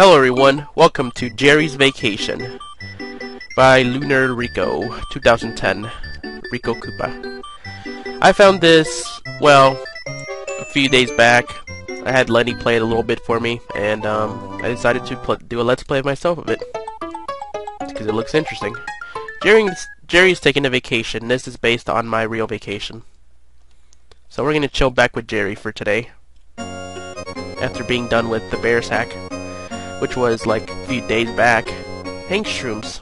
Hello everyone, welcome to Jerry's Vacation by Lunar Rico 2010, Rico Koopa. I found this, well, a few days back. I had Lenny play it a little bit for me, and I decided to do a let's play of myself of it, because it looks interesting. Jerry's taking a vacation. This is based on my real vacation. So we're going to chill back with Jerry for today, after being done with the bear's hack, which was like a few days back. Hank's Shrooms.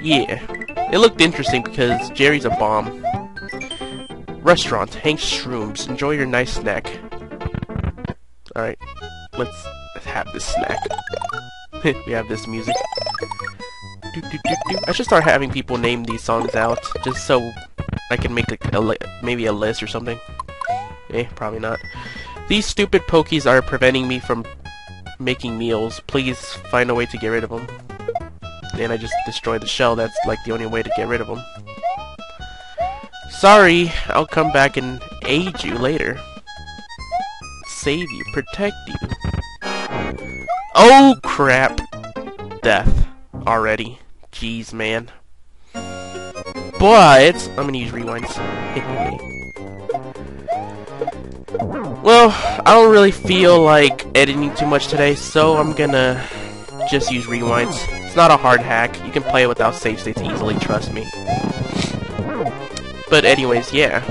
Yeah. It looked interesting because Jerry's a bomb. Restaurant, Hank's Shrooms. Enjoy your nice snack. Alright. Let's have this snack. We have this music. I should start having people name these songs out, just so I can make like maybe a list or something. Eh, probably not. These stupid pokies are preventing me from making meals. Please find a way to get rid of them. And I just destroyed the shell. That's like the only way to get rid of them. Sorry, I'll come back and aid you later. Save you, protect you. Oh crap! Death already. Jeez, man. But I'm gonna use rewinds. Well, I don't really feel like editing too much today, so I'm gonna just use rewinds. It's not a hard hack. You can play it without save states easily, trust me. But anyways, yeah.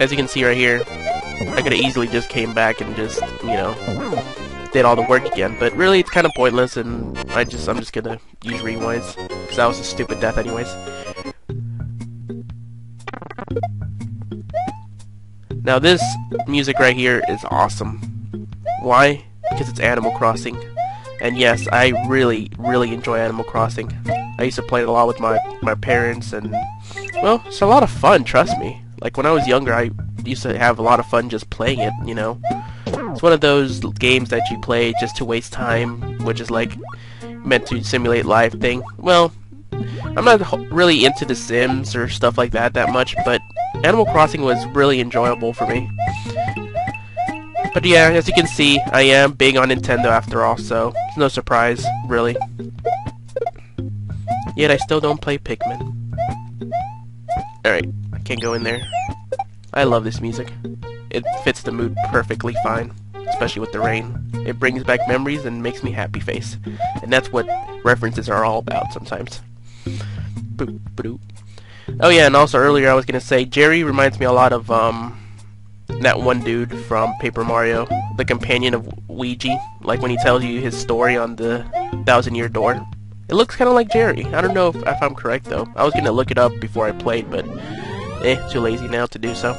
As you can see right here, I could've easily just came back and just, you know, did all the work again. But really, it's kind of pointless, and I'm just gonna use rewinds, because that was a stupid death anyways. Now this music right here is awesome. Why? Because it's Animal Crossing. And yes, I really, really enjoy Animal Crossing. I used to play it a lot with my parents, and well, it's a lot of fun, trust me. Like when I was younger, I used to have a lot of fun just playing it, you know. It's one of those games that you play just to waste time, which is like meant to simulate life thing. Well, I'm not really into The Sims or stuff like that much, but Animal Crossing was really enjoyable for me. But yeah, as you can see, I am big on Nintendo after all, so it's no surprise, really. Yet I still don't play Pikmin. Alright, I can't go in there. I love this music. It fits the mood perfectly fine, especially with the rain. It brings back memories and makes me happy face. And that's what references are all about sometimes. Boop, boop. Oh yeah, and also earlier I was gonna say, Jerry reminds me a lot of, that one dude from Paper Mario, the companion of Luigi, like when he tells you his story on the 1000-Year Door. It looks kinda like Jerry. I don't know if I'm correct though. I was gonna look it up before I played, but, too lazy now to do so.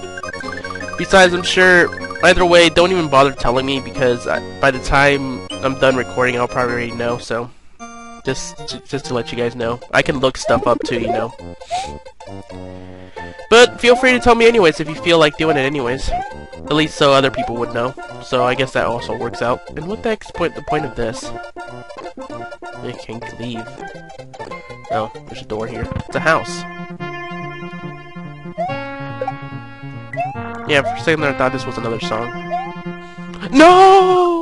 Besides, I'm sure, either way, don't even bother telling me, because by the time I'm done recording, I'll probably already know, so. Just to let you guys know. I can look stuff up too, you know. But feel free to tell me anyways if you feel like doing it anyways. At least so other people would know. So I guess that also works out. And what the heck's the point of this? I can't leave. Oh, there's a door here. It's a house. Yeah, for a second there I thought this was another song. No!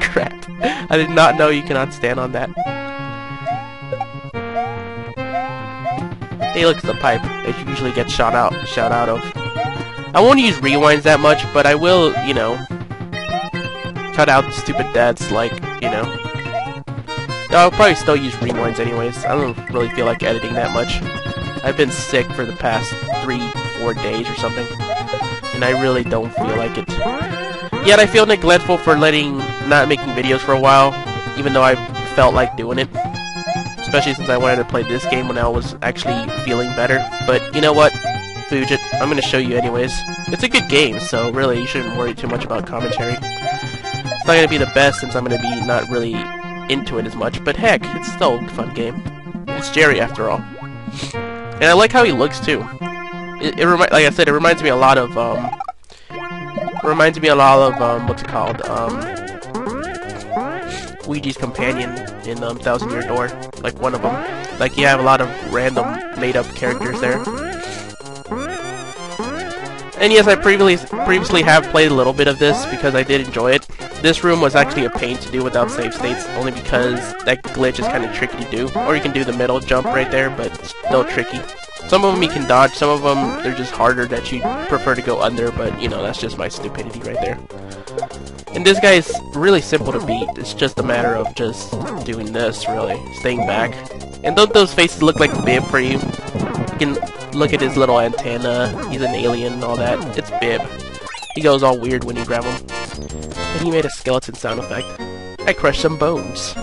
Crap. I did not know you cannot stand on that. Hey, look at the pipe. It usually gets shot out of. I won't use rewinds that much, but I will, you know, cut out stupid deaths, like, you know. I'll probably still use rewinds anyways. I don't really feel like editing that much. I've been sick for the past 3-4 days or something, and I really don't feel like it. Yet I feel neglectful for not making videos for a while, even though I felt like doing it. Especially since I wanted to play this game when I was actually feeling better. But you know what? Fujit, I'm gonna show you anyways. It's a good game, so really you shouldn't worry too much about commentary. It's not gonna be the best since I'm gonna be not really into it as much, but heck, it's still a fun game. It's Jerry after all. And I like how he looks too. Like I said, it reminds me a lot of what's it called? Luigi's companion in Thousand Year Door, like one of them. Like you have a lot of random made-up characters there. And yes, I previously have played a little bit of this because I did enjoy it. This room was actually a pain to do without save states, only because that glitch is kind of tricky to do. Or you can do the middle jump right there, but it's still tricky. Some of them you can dodge, some of them they're just harder that you prefer to go under, but you know, that's just my stupidity right there. And this guy is really simple to beat, it's just a matter of just doing this, really, staying back. And don't those faces look like a Bib for you? You can look at his little antenna, he's an alien and all that, it's Bib. He goes all weird when you grab him. And he made a skeleton sound effect. I crushed some bones.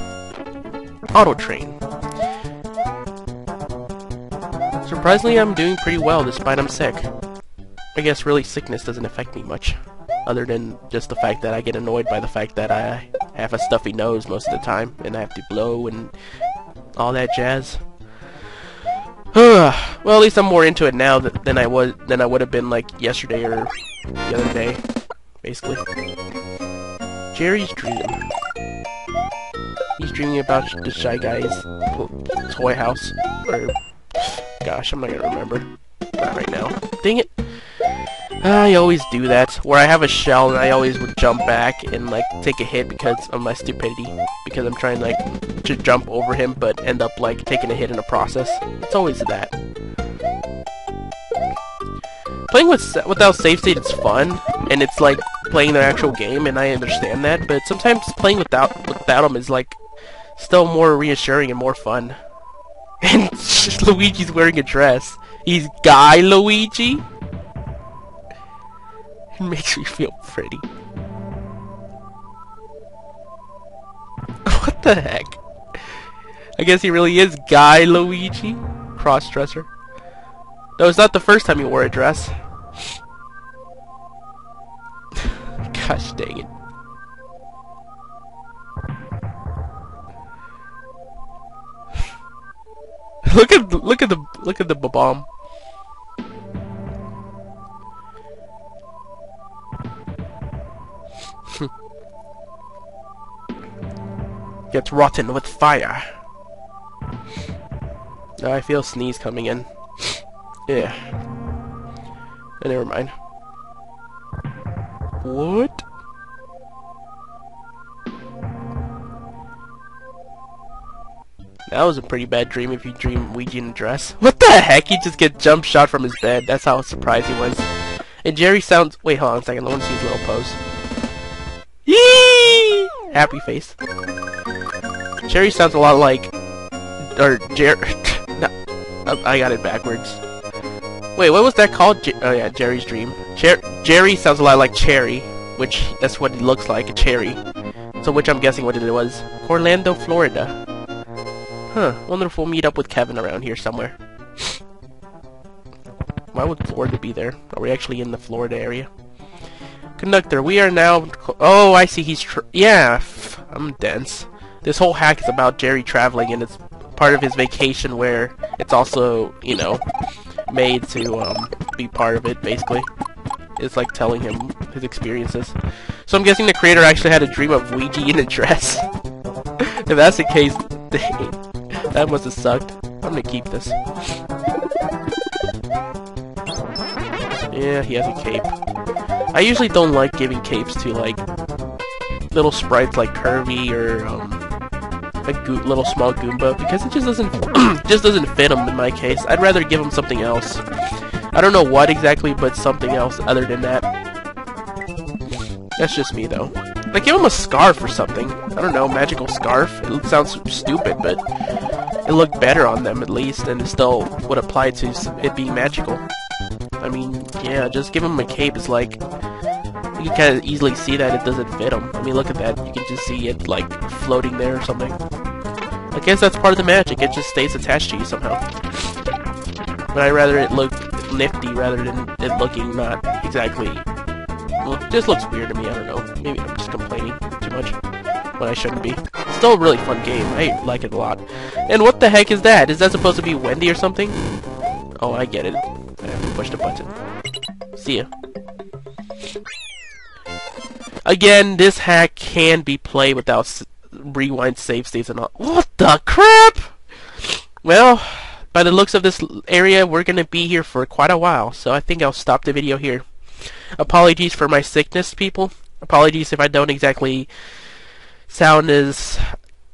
Auto train. Surprisingly, I'm doing pretty well despite I'm sick. I guess really sickness doesn't affect me much, other than just the fact that I get annoyed by the fact that I have a stuffy nose most of the time, and I have to blow and all that jazz. Well, at least I'm more into it now than I would have been like yesterday or the other day, basically. Jerry's dream. He's dreaming about the Shy Guy's toy house, or... gosh, I'm not gonna remember. Not right now. Dang it! I always do that, where I have a shell and I always would jump back and like take a hit because of my stupidity, because I'm trying like to jump over him but end up like taking a hit in the process. It's always that. Playing without save state is fun, and it's like playing the actual game, and I understand that, but sometimes playing without them is like still more reassuring and more fun. And Luigi's wearing a dress. He's Guy Luigi? It makes me feel pretty. What the heck? I guess he really is Guy Luigi? Cross-dresser. No, it's not the first time he wore a dress. Gosh dang it. Look at the bomb. Gets rotten with fire. Oh, I feel sneeze coming in. Yeah. Oh, never mind. What? That was a pretty bad dream if you dream Luigi in a dress. What the heck? He just get jump shot from his bed. That's how surprised he was. And Jerry sounds... wait, hold on a second. I want to see his little pose. Yee! Happy face. Jerry sounds a lot like... or Jerry... no, I got it backwards. Wait, what was that called? Oh yeah, Jerry's dream. Jerry sounds a lot like Cherry, which that's what it looks like, a cherry. So which I'm guessing what it was. Orlando, Florida. Huh, wonder if we'll meet up with Kevin around here somewhere. Why would Florida be there? Are we actually in the Florida area? Conductor, we are now... oh, I see, he's... yeah, I'm dense. This whole hack is about Jerry traveling, and it's part of his vacation where it's also, you know, made to be part of it, basically. It's like telling him his experiences. So I'm guessing the creator actually had a dream of Luigi in a dress. If that's the case, dang. That must have sucked. I'm gonna keep this. Yeah, he has a cape. I usually don't like giving capes to, like, little sprites like Kirby or, a little small Goomba, because it just doesn't fit him in my case. I'd rather give him something else. I don't know what exactly, but something else other than that. That's just me, though. Like, give him a scarf or something. I don't know, magical scarf. It sounds stupid, but... it looked better on them, at least, and it still would apply to it being magical. I mean, yeah, just give him a cape is like... you can kind of easily see that it doesn't fit him. I mean, look at that. You can just see it, like, floating there or something. I guess that's part of the magic. It just stays attached to you somehow. But I'd rather it look nifty rather than it looking not exactly... well, it just looks weird to me, I don't know. Maybe I'm just complaining too much when I shouldn't be. It's still a really fun game. I like it a lot. And what the heck is that? Is that supposed to be Wendy or something? Oh, I get it. I have to push the button. See ya. Again, this hack can be played without rewind save states and all. What the crap? Well, by the looks of this area, we're gonna be here for quite a while, so I think I'll stop the video here. Apologies for my sickness, people. Apologies if I don't exactly sound as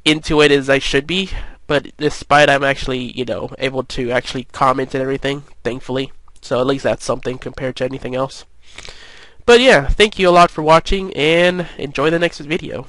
into it as I should be, but despite I'm actually, you know, able to actually comment and everything, thankfully. So at least that's something compared to anything else. But yeah, thank you a lot for watching, and enjoy the next video.